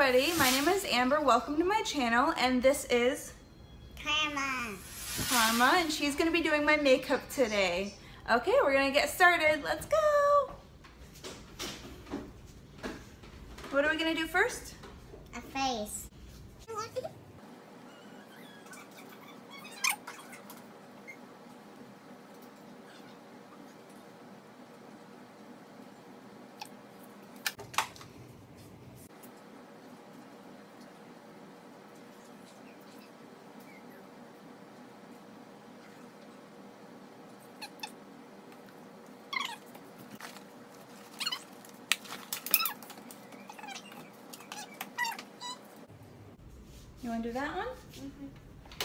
everybody, my name is Amber. Welcome to my channel, and this is Karma, and she's gonna be doing my makeup today. Okay, we're gonna get started. Let's go. What are we gonna do first? A face. You want to do that one? Mm-hmm.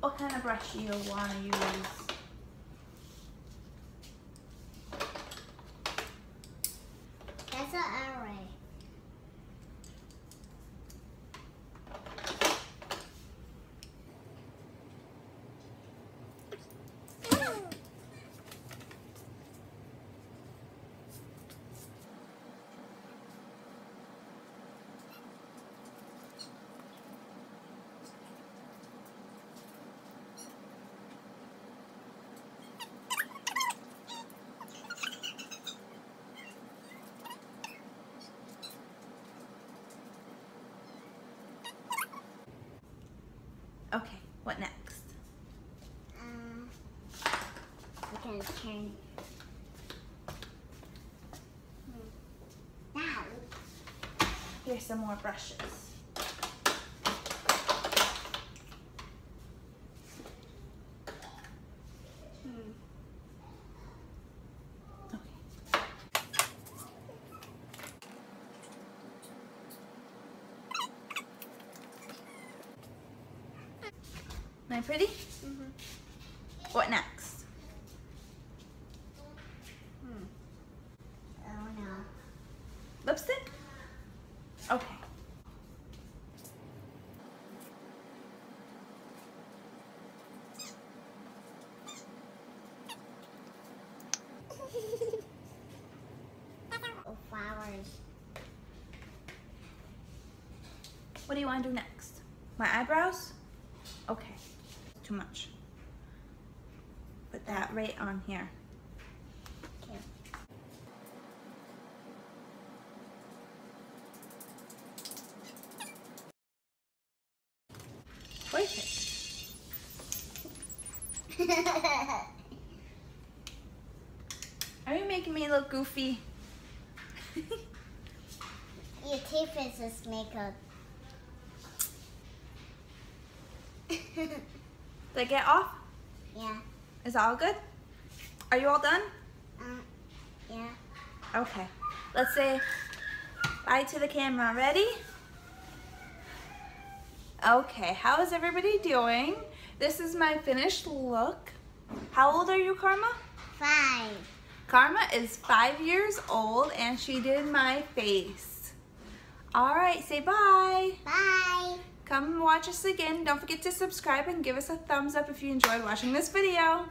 What kind of brush do you want to use? That's an array. Okay, what next? We can turn. Now. Here's some more brushes. Am I pretty? Mm-hmm. What next? Oh no. Lipstick? Okay. Oh, flowers. What do you want to do next? My eyebrows? Okay. Too much. Put that right on here. Okay. Perfect. Are you making me look goofy? Your teeth is just makeup. Did I get off? Yeah. Is that all good? Are you all done? Yeah. Okay. Let's say bye to the camera. Ready? Okay. How is everybody doing? This is my finished look. How old are you, Karma? 5. Karma is 5 years old, and she did my face. All right. Say bye. Bye. Come watch us again. Don't forget to subscribe and give us a thumbs up if you enjoyed watching this video.